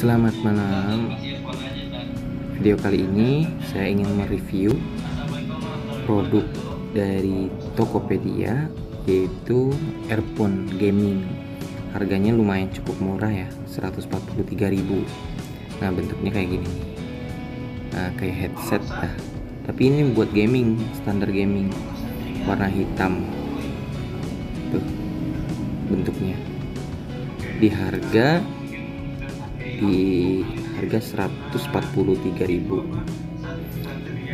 Selamat malam. Video kali ini saya ingin mereview produk dari Tokopedia, yaitu earphone gaming. Harganya lumayan cukup murah ya, 143.000. Nah, bentuknya kayak gini. Nah, kayak headset lah. Tapi ini buat gaming, standar gaming. Warna hitam. Tuh bentuknya. Di harga 143.000.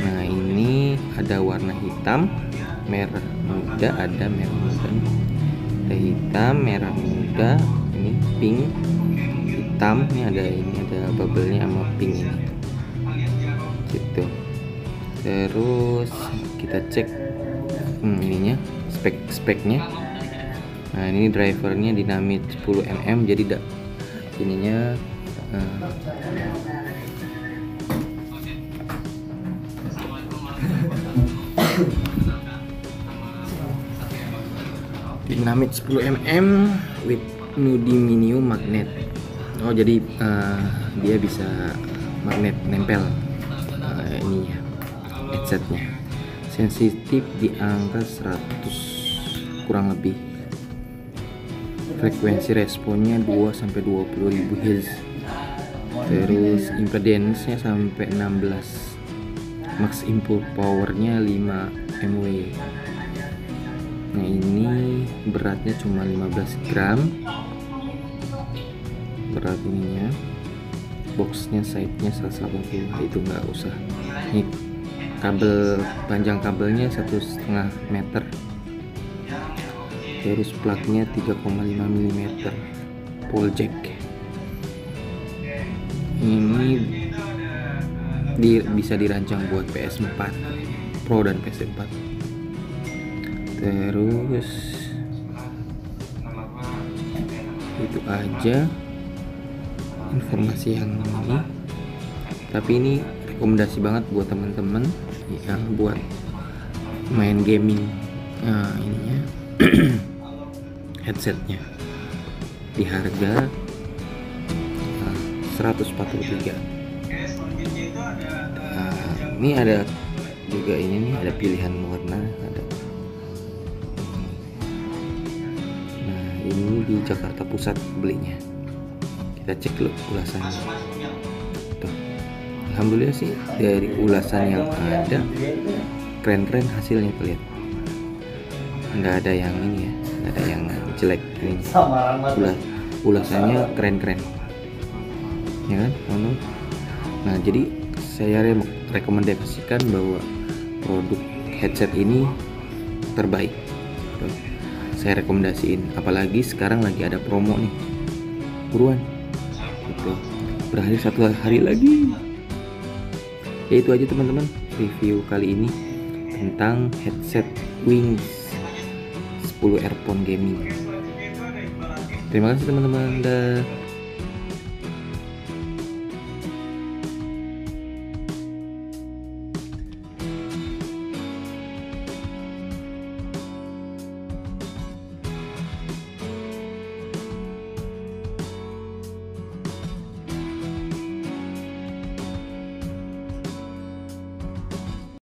Nah, ini ada warna hitam, merah muda, ada hitam, merah muda, ini pink, hitam, ini ada bubble-nya sama pink ini. Gitu. Terus kita cek ininya, spek-speknya. Nah, ini drivernya dinamit 10 mm, jadi ininya dinamit 10 mm with neodymium magnet. Oh, jadi dia bisa magnet nempel ininya, headsetnya. Sensitif di angka 100 kurang lebih. Frekuensi responnya 2 sampai 20.000 Hz. Terus impedance-nya sampai 16. Max input power-nya 5 MW. Nah, ini beratnya cuma 15 gram. Berat ininya. Box-nya side-nya 180. Itu nggak usah. Ini kabel, panjang kabelnya 1,5 meter. Terus plugnya 3,5 mm, pole jack. Ini bisa dirancang buat PS4 Pro dan PS4. Terus itu aja informasi yang ini. Tapi ini rekomendasi banget buat teman-teman yang buat main gaming. Nah, ininya headsetnya di harga 143. Ini ada juga, ini nih ada pilihan warna, ada. Nah, ini di Jakarta Pusat belinya. Kita cek dulu ulasannya. Tuh. Alhamdulillah sih, dari ulasan yang ada keren-keren hasilnya kelihatan. Nggak ada yang ini ya, nggak ada yang jelek. Ini ulasannya keren-keren ya kan. Nah, jadi saya rekomendasikan bahwa produk headset ini terbaik. Saya rekomendasiin, apalagi sekarang lagi ada promo nih, buruan gitu. Berakhir 1 hari lagi. Ya, itu aja teman-teman review kali ini tentang headset Wings 10 earphone gaming. Terima kasih teman-teman.